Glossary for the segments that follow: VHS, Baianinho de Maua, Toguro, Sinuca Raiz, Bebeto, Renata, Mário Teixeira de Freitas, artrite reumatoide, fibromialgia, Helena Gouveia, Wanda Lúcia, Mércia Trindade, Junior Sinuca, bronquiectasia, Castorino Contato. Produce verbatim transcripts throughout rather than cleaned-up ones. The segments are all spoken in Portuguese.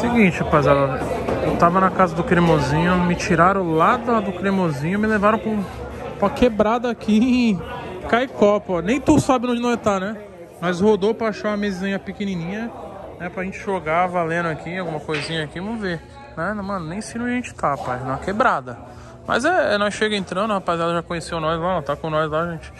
Seguinte, rapaziada, eu tava na casa do Cremosinho, me tiraram lá do Cremosinho, me levaram pra, pra quebrada aqui em Caicópa, ó. Nem tu sabe onde nós tá, né? Mas rodou pra achar uma mesinha pequenininha, né? Pra gente jogar valendo aqui, alguma coisinha aqui, vamos ver. Né? Mano, nem sei onde a gente tá, rapaz, na quebrada. Mas é, nós chega entrando, a rapaziada já conheceu nós lá, ó, tá com nós lá, gente.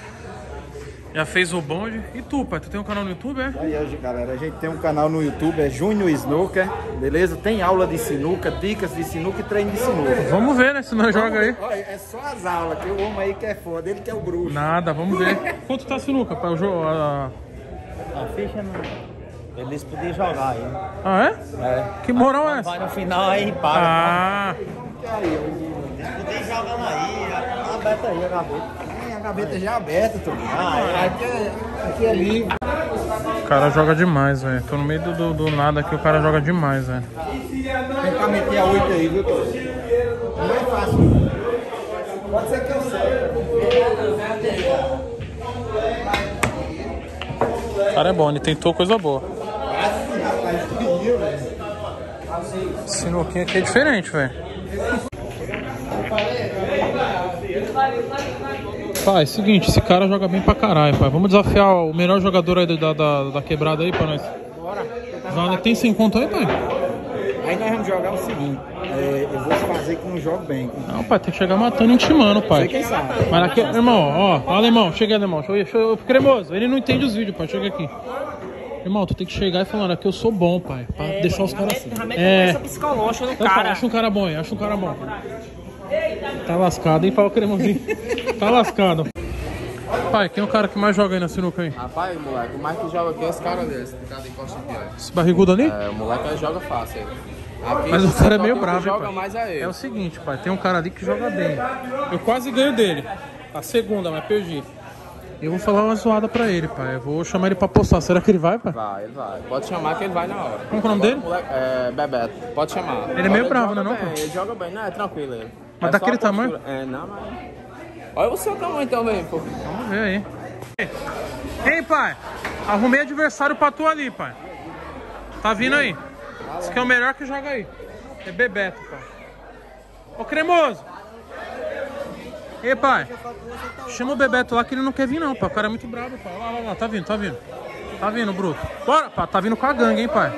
Já fez o bonde. E tu, pai? Tu tem um canal no YouTube, é? Aí hoje, galera, a gente tem um canal no YouTube, é Junior Sinuca, beleza? Tem aula de sinuca, dicas de sinuca e treino de sinuca. Vamos ver, né? Se nós joga aí. Olha, é só as aulas, que o homem aí que é foda, ele que é o bruxo. Nada, vamos ver. Quanto tá a sinuca, pai? O jogo, a... a ficha não... Eles podiam jogar aí. Ah, é? É. Que moral ah, é essa? Vai no final aí e para. Ah! Cara. Eles podiam jogar aí, aberta aí, acabou. A gaveta já é aberta, Toninho. Ah, aqui é, aqui é livre. O cara joga demais, velho. Tô no meio do, do, do nada aqui, o cara joga demais, velho. Tentar meter a oito aí, viu, Toninho? Não é fácil. Pode ser que eu saia. O cara é bom, ele tentou coisa boa. Sinuquinha aqui é diferente, velho. Pai, seguinte, esse cara joga bem pra caralho, pai. Vamos desafiar o melhor jogador aí da, da, da quebrada aí pra nós. Bora. Joga, tem sem conto aí, pai? Aí nós vamos jogar o seguinte. É, eu vou fazer que não jogo bem. Não, pai, tem que chegar matando e intimando, pai. Sei quem sabe. Mas aqui, irmão, ó, ó, alemão, chega aí, alemão. Eu, cremoso, ele não entende os vídeos, pai. Chega aqui. Irmão, tu tem que chegar e falar, aqui eu sou bom, pai. Pra é, deixar os caras assim. É, psicológica do cara. Acha um cara bom aí, acha um cara bom. Tá lascado, hein, pai, o cremosinho. Tá lascado. Pai, quem é o cara que mais joga aí na sinuca aí? Rapaz, moleque, o mais que joga aqui é esse cara desse, o cara de costa aqui, ó. Esse barrigudo ali? É, o moleque joga fácil aí. Mas o cara é meio bravo, hein, joga mais é ele. É o seguinte, pai, tem um cara ali que joga bem. Eu quase ganho dele. A segunda, mas perdi. Eu vou falar uma zoada pra ele, pai. Eu vou chamar ele pra postar. Será que ele vai, pai? Vai, ele vai. Pode chamar que ele vai na hora. Como é o nome dele? Moleque, é, Bebeto. Pode chamar. Ele é meio bravo, né, não, pai? Ele joga bem, não, é tranquilo ele. Mas é daquele tamanho? É, não, mas... Olha o seu tamanho também, pô. Vamos ver aí. Ei, pai. Arrumei adversário pra tu ali, pai. Tá vindo aí. Esse aqui é o melhor que joga aí. É Bebeto, pai. Ô, cremoso. Ei, pai. Chama o Bebeto lá que ele não quer vir, não, pai. O cara é muito brabo, pai. Olha lá, lá, lá. Tá vindo, tá vindo. Tá vindo, bruto. Bora, pai. Tá vindo com a gangue, hein, pai.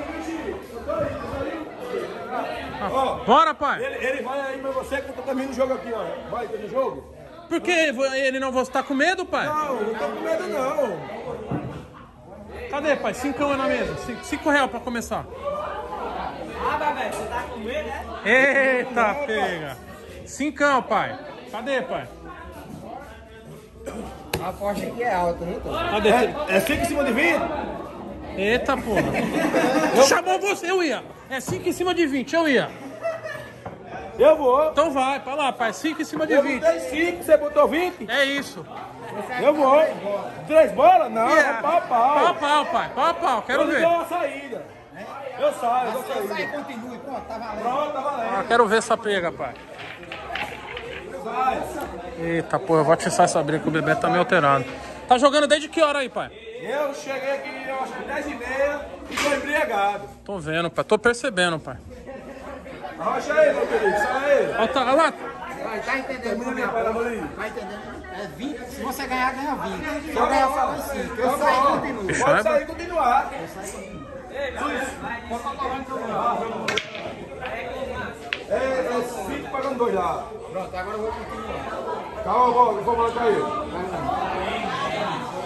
Ah, bora, pai. Ele, ele vai aí, mas você que tá também no jogo aqui, ó. Vai, tá no jogo? Por que ele não vai estar com medo, pai? Não, não tô com medo, não. Cadê, pai? Cincão é na mesa. Cinco real pra começar. Ah, Babé, você tá com medo, né? Eita, pega. Cincão, pai. Cadê, pai? A aposta aqui é alta, né? Cadê? É, é cinco em cima de vinte? Eita, porra. Eu... Chamou você, eu ia. É cinco em cima de vinte, eu ia. Eu vou. Então vai, pra lá, pai. cinco em cima de eu vinte. Eu cinco, você botou vinte? É isso. Eu vou. três bolas? Não, yeah. É pau, pau. Pau, pau, pai. Pau, pau. Quero eu ver. Eu dou uma saída. É. Eu saio, eu dou saída. Sai, continue. Pronto, tá valendo. Pronto, tá valendo. Ah, quero ver essa pega, pai. Sai. Eita, pô, eu vou atiçar essa briga que o Bebeto tá meio alterado. Tá jogando desde que hora aí, pai? Eu cheguei aqui, eu acho que dez e meia e tô embriagado. Tô vendo, pai. Tô percebendo, pai. Arrocha aí, meu querido, sai aí. Olha tá, lá. Vai, tá entendendo, meu irmão. Vai entendendo. É vinte, se você ganhar, ganha vinte. Se eu ganhar, só vai cinco. Eu saio e continuo. Pode é, sair e continuar. Eu saio e continuo. Ei, é cinco pagando dois lá. Pronto, agora eu vou continuar. Calma, eu vou, eu vou botar aí.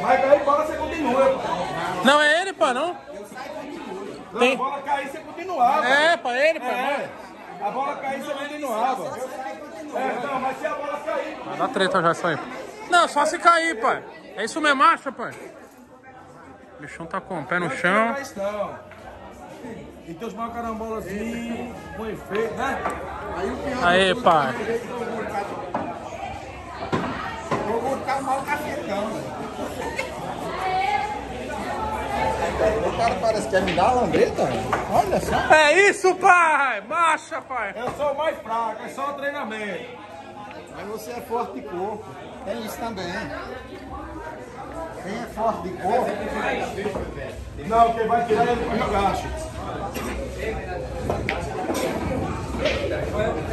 Vai cair, bola, você continua. Não é ele, pá, não? Eu saio e continuo. Não, tem... a bola cair, você continuava. É, pá, ele, pá, é. A bola cair, você continuava. É, não, mas se a bola cair... Vai dar treta já isso aí. Não, só se cair, pai. É isso mesmo, acha, pai? O bichão tá com o pé no chão. E teus mal carambolazinhos, bom efeito, né? Aí, pai. Vou colocar mal o cafetão, o cara parece que quer me dar a lambreta. Olha só. É isso, pai. Marcha, pai. Eu sou o mais fraco, é só o treinamento. Mas você é forte de corpo. Tem isso também. Quem é forte de corpo... Não, quem vai tirar ele vai jogar.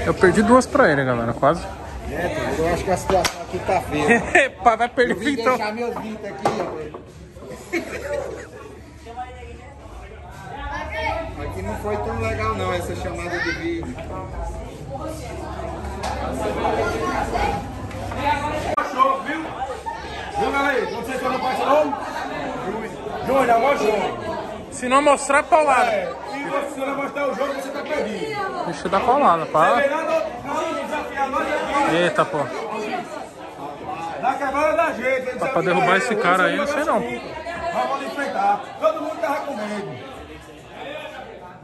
Eu perdi duas pra ele, galera, quase. É, Toguro, eu acho que a situação aqui tá feia. Epa, vai perder o então. Eu vim deixar meus vintos aqui, velho. Aqui não foi tão legal não, essa chamada de vídeo. Achou, viu? Viu, galera? Quando vocês estão no pastor? Júnior, mostrou. Se não mostrar, paulada. É, se você não mostrar o jogo, você tá perdido. Deixa eu dar paulada, pá. Eita, pô. Dá cavalo da gente. Tá pra derrubar esse cara aí, não sei não. Vamos enfrentar. Todo mundo tava com medo.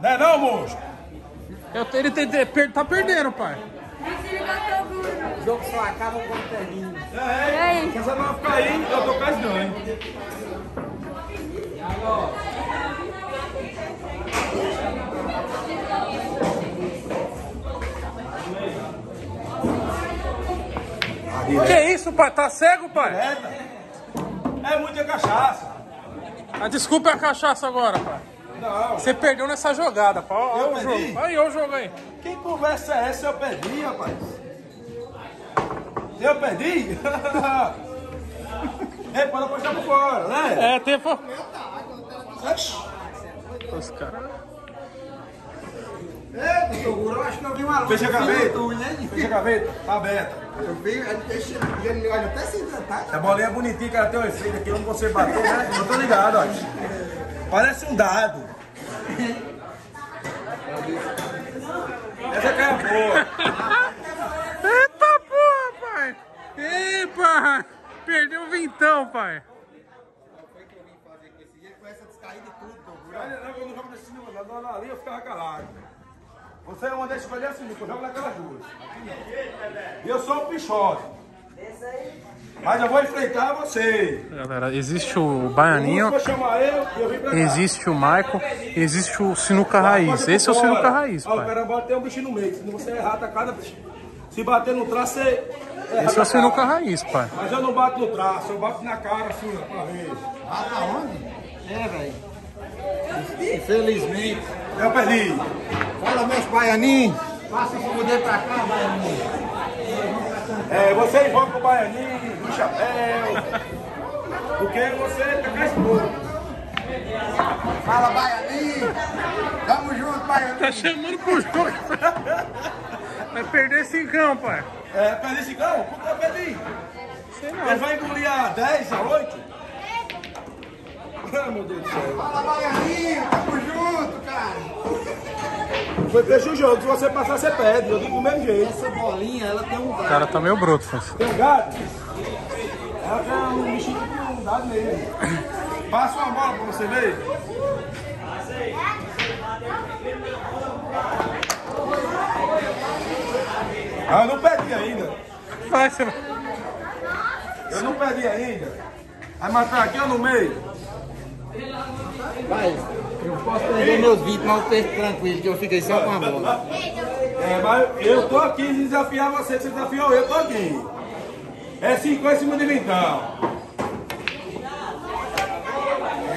Não é não, moço? Ele te, te, per, tá perdendo, pai. O jogo só acaba com o terrinho. É, é. Se essa não ficar aí, eu tô quase ganho. O que é isso, pai? Tá cego, pai? É, é muita cachaça. Ah, desculpa a cachaça agora, pai. Não. Você perdeu nessa jogada, pá. Olha o jogo. Aí, olha o jogo aí. Que conversa é essa? Eu perdi, rapaz. Eu perdi? É, pode apostar por fora, né? É, tempo. Os caras. É, eu acho que não vi uma luz. Fecha a gaveta. Fecha a gaveta. Tá aberta. Eu vi, ele deixa. Ele olha até sem tentar. A bolinha é bonitinha, cara. Tem um efeito aqui onde você bateu, né? Eu tô ligado, ó. Parece um dado. Essa cara é boa. Eita porra, pai. Ei, pai. Perdeu o vintão, pai. Foi que eu vim fazer com esse jeito, com essa descaída e tudo, Toguro. Olha, não, eu não jogo nesse nível, eu não ali, eu ficava calado. Você é uma das escolhas assim, eu jogo naquelas duas. E eu sou o Pichote. Mas eu vou enfrentar você. Galera, existe o Baianinho, existe o Michael, existe o Sinuca Raiz. Esse é o Sinuca Raiz, pai. O cara bateu um bicho no meio, se você errar, tá cada... Se bater no traço, você... Esse é o Sinuca Raiz, pai. Mas eu não bato no traço, eu bato na cara, assim, pra ver. Ah, tá onde? É, velho. Infelizmente. Eu perdi. Fala, meus Baianinhos. Faça o poder pra cá, Baianinho. É, você envolve com o Baianinho, do chapéu, porque você tá mais puro. Fala, Baianinho! Tamo junto, Baianinho! Tá chamando pro jogo! Vai perder cincão, pai! É, perder cincão? Por que eu perdi? Sei não. Ele vai engolir a dez, a oito? Ah, meu Deus do céu! Fala, Baianinho! Tamo junto, cara! Foi fecha o jogo, se você passar, você perde, eu digo do mesmo jeito. Essa bolinha, ela tem um... O cara tá meio broto, Francisco. Tem um gato? Ela tem um bichinho de bondade nele. Passa uma bola pra você ver. Ah, eu não perdi ainda. Vai, você vai. Eu não perdi ainda. Vai matar aqui ou no meio? Vai, eu posso perder meus vídeos, mas eu perco tranquilo, que eu fiquei só com a bola. É, mas eu tô aqui de desafiar você, você desafiou eu, eu tô aqui. É cinco em cima de vintão.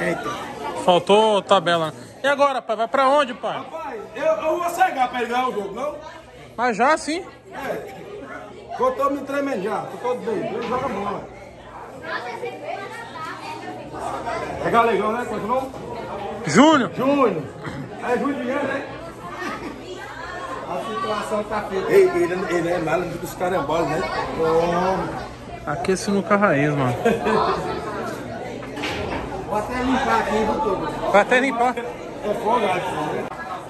Eita. Faltou tabela. E agora, pai? Vai pra onde, pai? Rapaz, eu, eu vou cegar pra ele o jogo, não? Mas já sim. É, eu tô me tremendo já, tô todo bem, eu jogo a bola. É galegão, né? Quanto não? Júnior! Júnior! É Júnior, né? A situação tá feita. Ei, ele, ele é mal dos carambolas, né? Oh. Aqui é Sinuca Raiz, mano. Vou até limpar aqui, viu, Toguro? Vai até limpar? É folgado.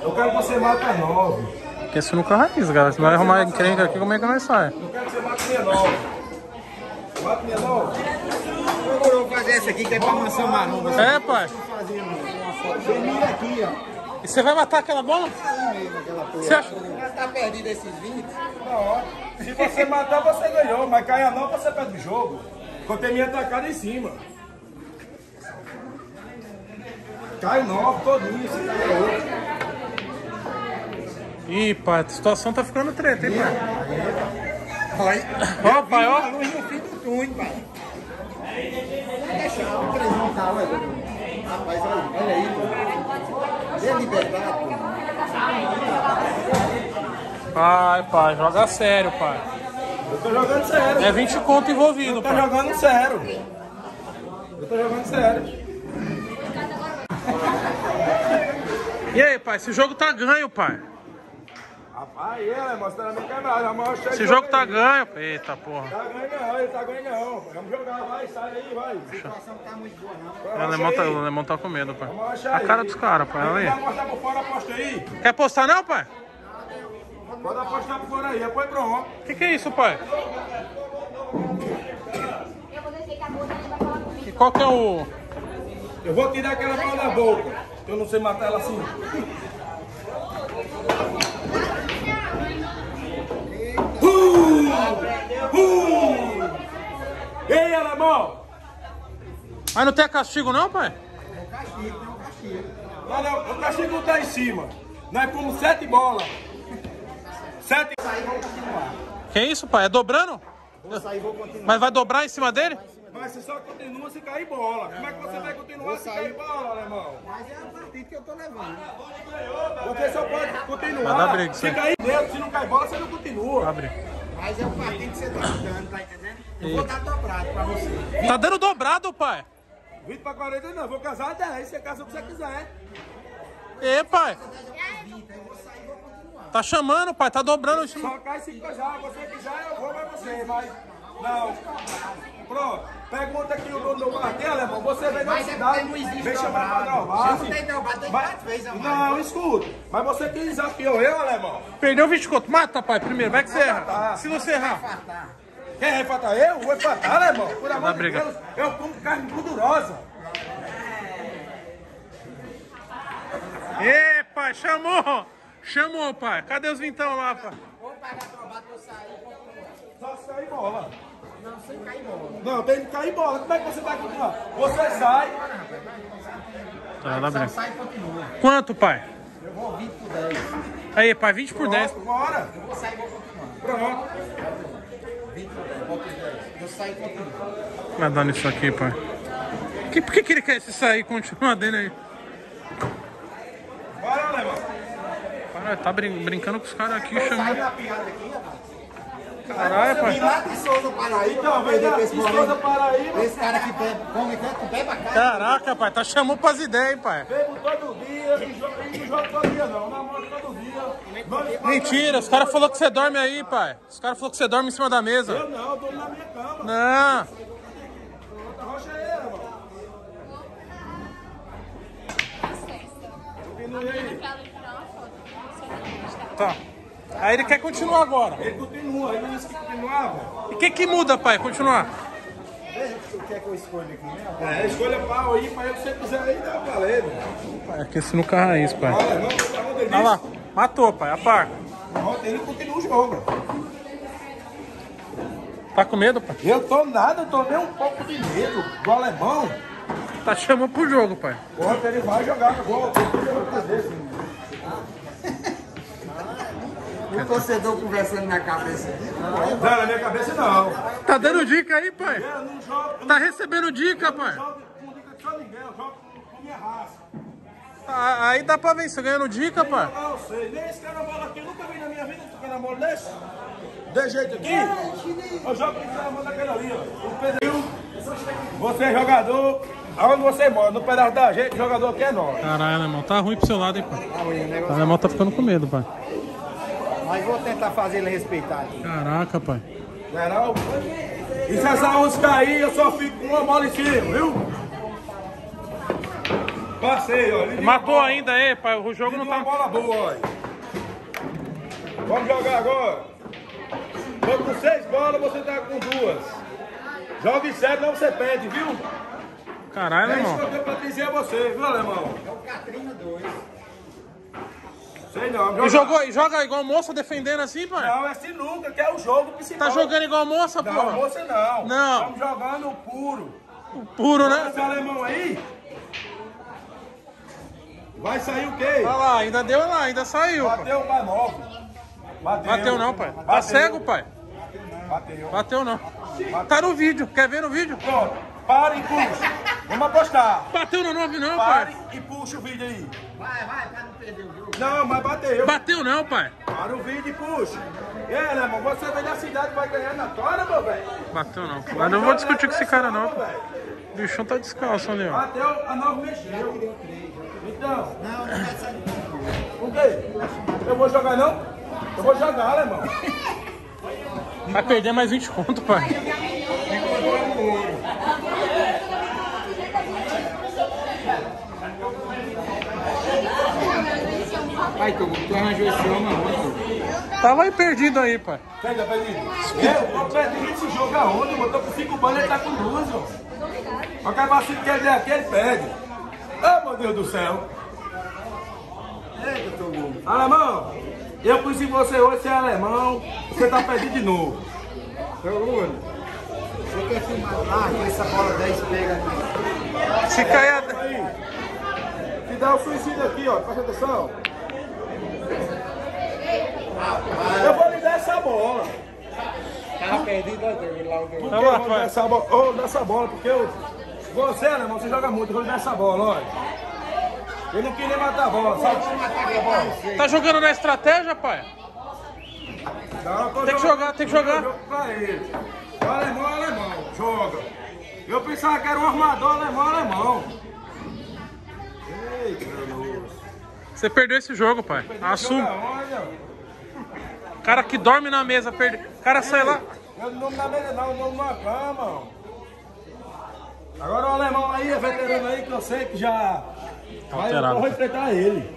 Eu quero que você mata nove. Aqui é Sinuca Raiz, galera. Se nós arrumar encrenca aqui, como é que nós sai? Eu quero que você mate meia nove. Mata meia nove? Eu vou fazer essa aqui que é pra mansão marrom. É, pai. Gemira aqui, ó. E você vai matar aquela bola? É mesmo, aquela você acha? Mas tá perdido esses vinte. Se você matar, você ganhou. Mas caia não, você perde o jogo. Porque eu tenho minha tacada em cima. Cai nove, todinho. Você ganhou. Ih, pai, a situação tá ficando treta, hein, pai? Olha, ó, pai, ó. No fim do túnel, pai. Deixa o três não tá, olha. Rapaz, olha aí, pô. Dê liberdade, pô. Pai, pai, joga sério, pai. Eu tô jogando sério. É vinte conto envolvido, pai. Eu tô pai. jogando sério. Eu tô jogando sério. E aí, pai, esse jogo tá ganho, pai. Rapaz, ele é mostrando a minha quebrada. Esse jogo tá ganho. Eita porra. Tá ganho não, ele tá ganho não. Vamos jogar, vai, sai aí, vai. A situação não tá muito boa, não. O Alemão tá, tá com medo, pai. A cara aí. dos caras, pai. Olha aí. Apostar por fora, aposta aí. Quer apostar não, pai? Pode apostar por fora aí, apoia pro homem. Que que é isso, pai? E qual que é o... Eu vou tirar aquela pau da boca, que eu não sei matar ela assim. Uh! Ei, Alemão! Mas não tem castigo não, pai? É castigo, tem um castigo. Não, não, o castigo não tá em cima. Nós fomos sete bolas. Sete. Que isso, pai? É dobrando? Vou sair, vou continuar. Mas vai dobrar em cima dele? Mas você só continua se cair bola. Como é que você vai continuar se cair bola, Alemão? Mas é a partida que eu tô levando. Você só pode continuar se cair dentro. Se não cair bola, você não continua. Abre. Mas é o partido que você tá dando, tá entendendo? Eu vou dar dobrado pra você. Tá dando dobrado, pai? vinte pra quarenta não, vou casar dez. Você casa o que você quiser. Ê, pai. Tá chamando, pai, tá dobrando. Só cai se casar, você quiser, eu vou pra você, mas... Não. Pronto. Pergunta aqui o dono do bar aqui, Alemão. Você vem da cidade, vem chamar pra Galvão. Você não tem Galvão, tem quatro vezes, Alemão. Não, escuta. Mas você que desafiou eu, Alemão. Perdeu vinte conto. Mata, pai, primeiro. Vai que você erra. Se você errar. Quem vai empatar? Eu? Vou empatar, Alemão. Por amor de Deus, eu como carne gordurosa. Ê, pai, chamou. Chamou, pai. Cadê os vintão lá, pai? Vou pagar trobado pra eu sair. Só se cair bola. Não, sem cair bola. Não, tem que cair bola. Como é que você vai continuar? Você sai. Tá, dá bem. Sai e continua. Quanto, pai? Eu vou vinte por dez. Aí, pai, vinte por dez. Bora. Eu vou sair e vou continuar. Pronto. vinte por dez, vou continuar. Eu saio e continuo. Vai dar nisso aqui, pai. Que, por que, que ele quer se sair e continuar dele aí? Bora, Alemão. Cara, tá brin brincando com os caras aqui, chamando. Caralho, pai. Milagre Souza Paraíba, não, vai perder pra esse Souza Paraíba. Esse cara que bebe, come tanto, bebe a cara. Caraca, pai, tá chamando pras ideias, hein, pai. Bebo todo dia, não jogo todo dia, não. Namoro todo dia. Mentira, os caras falaram que você dorme aí, pai. Os caras falaram que você dorme em cima da mesa. Eu não, eu dormo na minha cama. Não. Outra rocha é ela, mano. Continue aí. Tá. Aí ele quer continuar agora. Ele continua, ele disse que continuava. E o que que muda, pai? Continuar? Quer que eu escolha aqui mesmo? É, escolha pau aí, pai. Se você quiser aí, dá pra ler. Pai, aqui é Sinuca Raiz, pai. Olha, não, não, não, não, olha lá, matou, pai, apaga. Ele continua o jogo. Tá com medo, pai? Eu tô nada, eu tô nem um pouco de medo do Alemão. Tá chamando pro jogo, pai. Porra, ele vai jogar agora. O torcedor conversando na cabeça. Não, na minha cabeça não. Tá dando dica aí, pai? Eu não jogo. Tá recebendo dica, eu não pai? Jogo com dica de só ninguém, eu jogo com minha raça. Ah, aí dá pra vencer ganhando dica, nem pai? Não, não sei. Nem esse cara bola aqui, eu nunca vi na minha vida um cara bola desse. De jeito aqui. Eu jogo com esse bola daquela ali, ó. Você é jogador, aonde você mora, no pedaço da gente, o jogador aqui é nós. Caralho, irmão, tá ruim pro seu lado, hein, pai? Tá ruim, o negócio. O irmão tá ficando com medo, pai. Mas vou tentar fazer ele respeitar. Caraca, pai. Não é não? E se essa onça cair, eu só fico com uma bola em cima, viu? Passei, ó. Matou ainda aí, pai. O jogo não tá... Uma bola boa, olha. Vamos jogar agora. Tô com seis bolas, você tá com duas. Joga em sete, não você perde, viu? Caralho, irmão. É isso que eu tenho pra dizer a você, viu, Alemão? É o Catrina dois. Sei não, e jogou, joga igual moça defendendo assim, pai? Não, é sinuca, que é o jogo principal. Tá jogando igual moça, porra? Não, moça não. Não. Estamos jogando o puro. O puro, né? Esse alemão aí. Vai sair o quê? Olha lá, ainda deu lá, ainda saiu. Bateu o Manolo. Bateu. Bateu não, pai. Bateu. Tá cego, pai? Bateu. Bateu não. Bateu. Tá no vídeo. Quer ver no vídeo? Pronto. Para e puxa. Vamos apostar. Bateu no nove não, pai. Para e puxa o vídeo aí. Vai, vai, pra não perder o jogo. Não, mas bateu. Bateu não, pai. Para o vídeo e puxa. É, né, irmão? Você vem da cidade, vai ganhar na tora, meu velho. Bateu não. Mas não vou discutir com esse cara, não. O bichão tá descalço ali, ó. Bateu, a nove mexeu. Então. Não, não vai sair. O quê? Eu vou jogar, não? Eu vou jogar, né, irmão? Vai perder mais vinte contos, pai. Pai, tu, tu arranjou esse homem aonde? Tava aí perdido aí, pai. Pega, pega aí. Eu perdi esse jogo aonde, botou com cinco balas, ele tá com duas, ó. Qualquer vacilo que ele der aqui, ele perde. Ô, meu Deus do céu. Eita, Toguro. Alemão, eu conheci você hoje, você é alemão, você tá perdido de novo. Toguro, você quer filmar lá que essa bola dez pega aqui? Se cair... Se dá o suicídio aqui, ó, presta atenção. Eu vou lhe dar essa bola. Tá perdido lá o que eu vou dar essa bola. Eu vou dar essa bola, porque eu... você, né, irmão, você joga muito. Eu vou lhe dar essa bola, olha. Eu não queria matar a bola, sabe? Tá jogando na estratégia, pai? Não, tem que jogar, tem que jogar. Alemão, alemão, joga. Eu pensava que era um armador alemão, alemão. Eita, meu Deus. Você perdeu esse jogo, pai. Assume. Cara que dorme na mesa, perde. Cara ei, sai lá. Eu não dormo na mesa, não, eu dormo na cama. Agora o alemão aí, é veterano aí, que eu sei que já. Vai, eu vou enfrentar ele.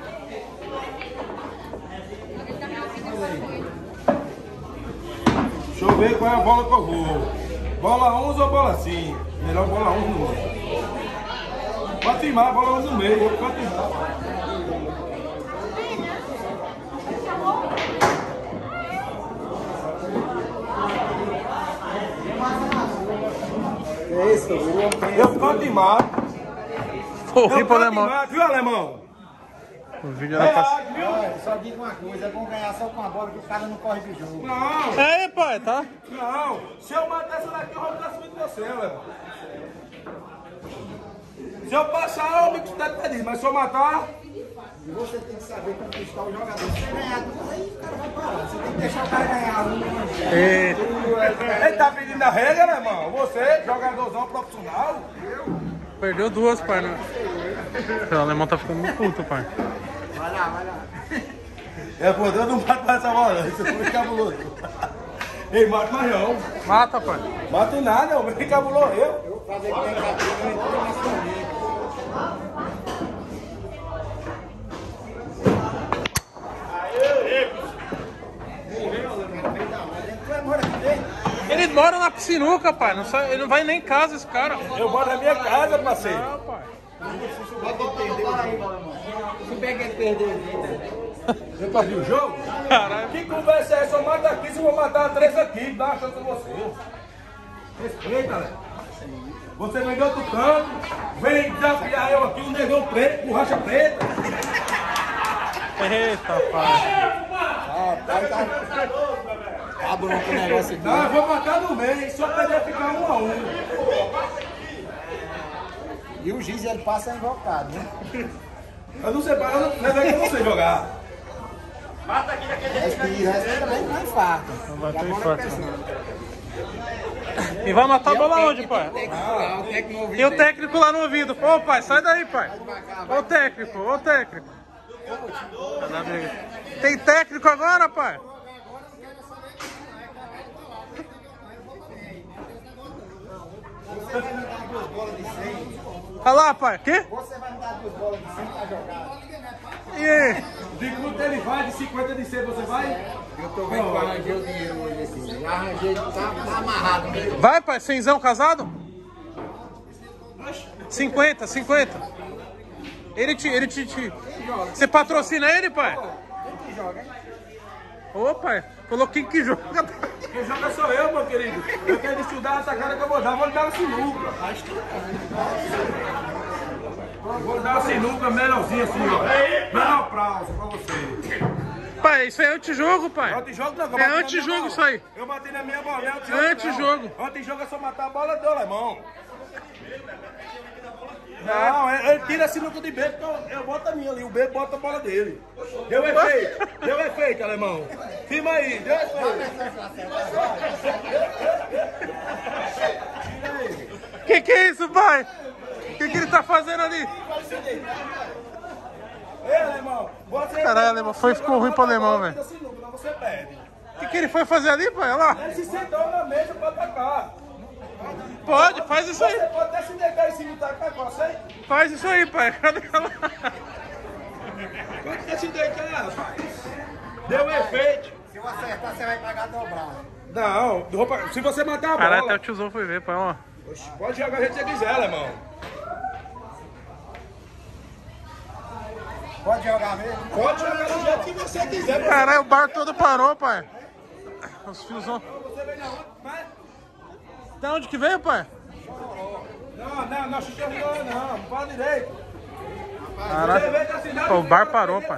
Deixa eu ver qual é a bola que eu vou. Bola onze ou bola cinco? Melhor bola onze no meio. Pode firmar, bola onze no meio, eu vou firmar. Isso, eu fico de mar. Corri pro alemão. Mar, viu, alemão? O vídeo era é, pass... Olha, só digo uma coisa: é bom ganhar só com a bola que o cara não corre do jogo. Não! É aí, pai, tá? Não! Se eu matar essa daqui, eu vou ficar subindo você, alemão. Se eu passar, eu me custa feliz, mas se eu matar. Você tem que saber conquistar o jogador. Se você ganhar tudo, aí o cara vai parar. Você tem que deixar o cara ganhar um. Ele tá pedindo a regra, né, irmão? Você, jogadorzão profissional. Eu? Perdeu duas, pai. Né? O alemão tá ficando muito puto, pai. Vai lá, vai lá. É, pô, eu não mato essa bola. Isso foi muito cabuloso. Ei, mata mais não. Mata, pai. Mato nada, eu bem cabuloso. Eu vou fazer que tem cabuloso, eu entro mais comigo. Ele mora na Sinuca, pai. Não sai, ele não vai nem em casa, esse cara. Eu moro na minha casa, parceiro. Não, pai. Se bem que ele perdeu o jogo. Você perdeu o jogo? Caralho. Que conversa é essa? Eu mato aqui, se eu vou matar três aqui. Dá uma chance pra você. Respeita, galera. Você vem de outro canto. Vem desafiar eu aqui, um negão preto, com racha preta. Eita, pai. Ah, pai, tá... Tá bom, que negócio aqui. Não, eu vou matar no meio, só pra ele ficar um a um. E o giz, ele passa invocado, né? Eu não sei, pai, eu não sei, eu não sei jogar. Mata aqui naquele... Respira, respira, mas não infarta. Não vai ter infarto. E vai matar a bola onde, pai? Tem o técnico lá no ouvido. Ô, pai, sai daí, pai. Ô, técnico, ô, técnico. Tem técnico agora, pai? Olha lá, pai. Quê? Você vai me dar duas bolas de cem pra jogar. E aí? De quanto ele vai? De cinquenta de cem você vai? Eu tô vendo que arranjei o dinheiro hoje assim. Já arranjei, tá amarrado mesmo. Vai, pai, cenzão casado? cinquenta, cinquenta. Ele te... Ele te, te... Você patrocina ele, pai? Quem que joga, hein? Ô, pai, coloquei quem que joga. Quem joga sou eu, meu querido. Eu quero estudar essa cara que eu vou dar. Vou lhe dar uma sinuca. Vou dar uma sinuca melhorzinha assim, ó. Menor prazo pra você. Pai, isso é antijogo, pai. Antijogo não, é antijogo isso aí. Eu bati na minha bola, é antijogo. Antijogo é só matar a bola do alemão. Não, ele tira a sinuca de Bebeto, eu, eu boto a minha ali, o Bebeto bota a bola dele. Deu efeito, deu efeito, alemão. Firma aí, deu efeito. Que que é isso, pai? O que que ele tá fazendo ali? Ei, alemão, bota aí. Caralho, alemão, foi, ficou ruim pro alemão, velho. O que que ele foi fazer ali, pai? Olha lá. Ele se sentou na mesa pra atacar. Pode, faz isso aí. Você pode até se negar em cima do tacacó, sei? Faz isso aí, pai. Cadê ela? Quanto que se degar, rapaz? Deu efeito. Se eu acertar, você vai pagar dobrado. Não, se você matar a bola... Caralho, até o tiozão foi ver, pai, ó. Oxe, pode jogar a gente se quiser, alemão. Pode jogar mesmo? Pode jogar do jeito que você quiser. Caralho, o bar todo parou, pai. Os tiozão... Da onde que veio, pai? Não, não, não, xixi não, não, fala direito. Caraca, o bar parou, pai.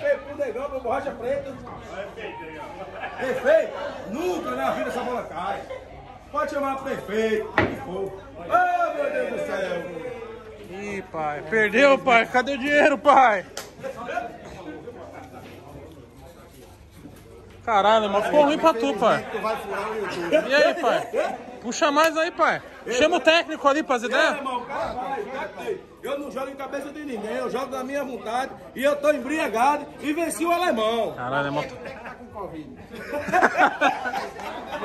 Prefeito, nunca na vida essa bola cai. Pode chamar prefeito, que for. Ah, meu Deus do céu. Ih, pai, perdeu, pai. Cadê o dinheiro, pai? Caralho, mas ficou ruim pra tu, pai. E aí, pai? Puxa mais aí, pai. Chama o técnico ali pra ideia. Eu não jogo em cabeça de ninguém, eu jogo da minha vontade e eu tô embriagado e venci o alemão. Caralho, alemão. O técnico tá com Covid.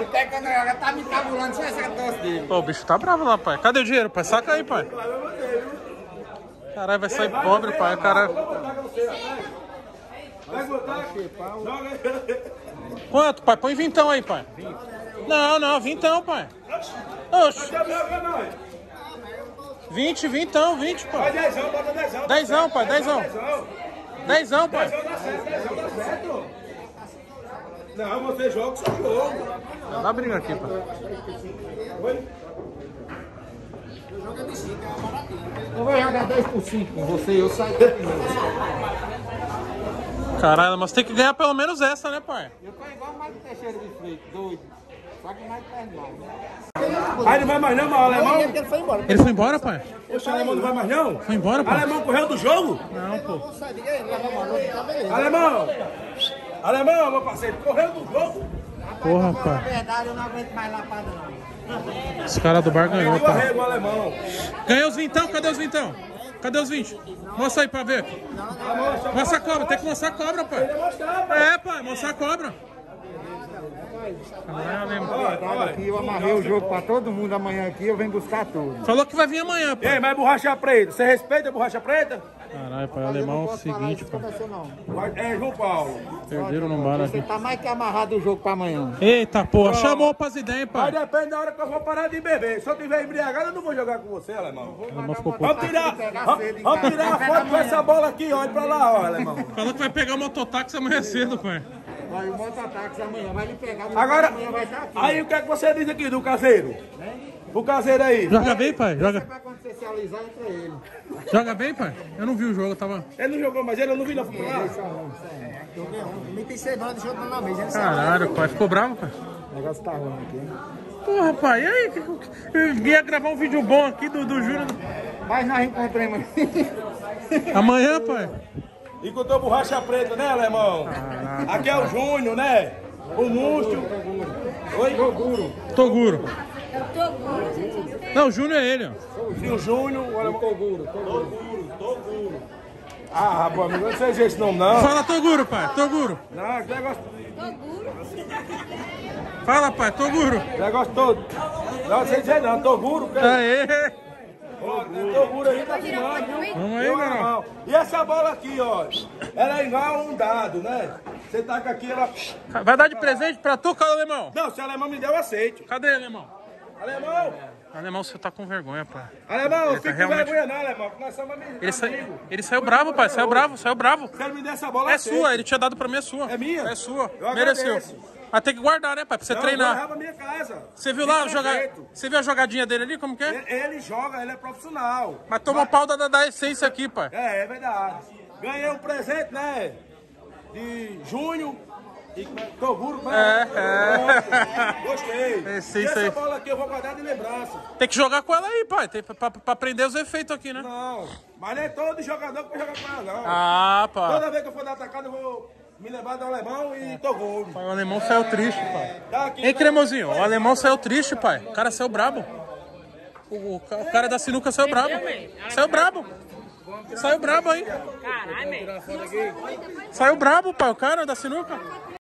O técnico não, tá me tabulando, só essa doce dele. Pô, o bicho tá bravo lá, pai. Cadê o dinheiro, pai? Saca aí, pai. Caralho, vai sair pobre, pai. Caralho. Vai botar aqui, pai. Joga aí. Quanto, pai? Põe vintão aí, pai. Não, não, vintão, pai. Oxi. Vinte, vintão, vinte, pai. Dezão, bota dezão. Dezão, pai, dezão. Dezão, pai. Dezão dá certo, dezão dá certo. Não, você joga só jogo. Dá briga aqui, pai. Oi? Eu jogo é de cinco, é baratinho. Eu vou jogar dez por cinco com você e eu saio daqui. Caralho, mas tem que ganhar pelo menos essa, né, pai? Eu tô igual o Mário Teixeira de Freitas, doido. Só que o Mário tá irmão, né? Aí não vai mais não, mas o alemão... Ele foi embora, ele foi embora pai? Poxa, o alemão não vai mais não? Foi embora, pai. O alemão correu do jogo? Não, pô. Alemão! Alemão, meu parceiro, correu do jogo? Porra, pai. Na verdade, eu não aguento mais lapada, não. Os caras do bar ganhou, pai. Ganhou os vintão? Cadê os vintão? Cadê os vinte? Mostra aí pra ver. Mostra a cobra, tem que mostrar a cobra, pai. É, pai, mostrar a cobra. Eu amarrei o jogo pra todo mundo amanhã aqui, eu venho buscar tudo. Falou que vai vir amanhã, pai. Ei, mas borracha preta, você respeita a borracha preta? Caralho, pai, o alemão é o seguinte, pai. É, João Paulo. Perderam no bar aqui. Você tá mais que amarrado o jogo pra amanhã. Eita, porra, chamou pras ideias, pai. Mas depende da hora que eu vou parar de beber. Se eu tiver embriagado, eu não vou jogar com você, alemão. Vamos tirar, vamos tirar a foto com essa bola aqui, olha pra lá, ó, alemão. Falou que vai pegar o mototáxi amanhã cedo, pai. Vai o mototáxi amanhã, vai me pegar. Agora, amanhã vai estar aqui. Aí o que é que você diz aqui do caseiro? O caseiro aí. Joga bem, pai? Joga. Isso é pra consciencializar entre ele. Joga bem, pai? Eu não vi o jogo, eu tava... Ele não jogou, mas ele eu não vi na futebol. Me pensei não, deixa eu dar na mesa. Caralho, pai. Ficou bravo, pai? O negócio tá ruim aqui, né? Porra, pai, e aí? Eu ia gravar um vídeo bom aqui do, do Júnior. Mas nós encontramos. Amanhã, pai? Encontrou borracha preta, né, alemão? Ah, aqui é o Júnior, né? O Múcio. Oi? Toguro. Toguro. É o Toguro. Não, o Júnior é ele, ó. E o Júnior, o alemão. Toguro. Toguro, Toguro. Ah, rapaz, não sei se é esse nome, não. Fala Toguro, pai. Toguro. Não, que negócio... Toguro? Fala, pai. Toguro. Negócio todo. Não sei dizer, não. Toguro, cara. Aê. Toguro aí tá filmando, viu? Vamos aí, meu. E essa bola aqui, ó. Ela é igual a um dado, né? Você taca aqui, ela... Vai dar de presente pra tu, cara, alemão? Não, se o alemão me der, eu aceito. Cadê, alemão? Alemão! Alemão, você tá com vergonha, pai. Alemão, eu fico com vergonha não, alemão. Nós somos amigos. Ele saiu bravo, pai. Saiu bravo, saiu bravo. Se ele me der essa bola, é sua. Ele tinha dado pra mim, é sua. É minha? É sua. Mereceu. Ah, tem que guardar, né, pai? Pra você não, treinar. Eu guardava a minha casa. Você viu lá jogar? Você viu a jogadinha dele ali? Como que é? Ele, ele joga, ele é profissional. Mas toma Vai. pau da, da, da essência aqui, pai. É, é verdade. Ganhei um presente, né? De Júnior. E Toguro, né? É, é. Gostei. joguei. Esse, e essa aí. Bola aqui eu vou guardar de lembrança. Tem que jogar com ela aí, pai. Tem pra, pra, pra prender os efeitos aqui, né? Não, mas não é todo jogador que vai jogar com ela, não. Ah, pá. Toda vez que eu for dar atacado, eu vou me levar do alemão e Toguro. O alemão saiu triste, pai. Tá aqui, hein, tá Cremosinho? O alemão saiu triste, pai. O cara saiu brabo. O, o cara da sinuca saiu brabo. Saiu brabo. Saiu brabo, hein? Caralho, velho. Saiu brabo, pai, o cara da sinuca.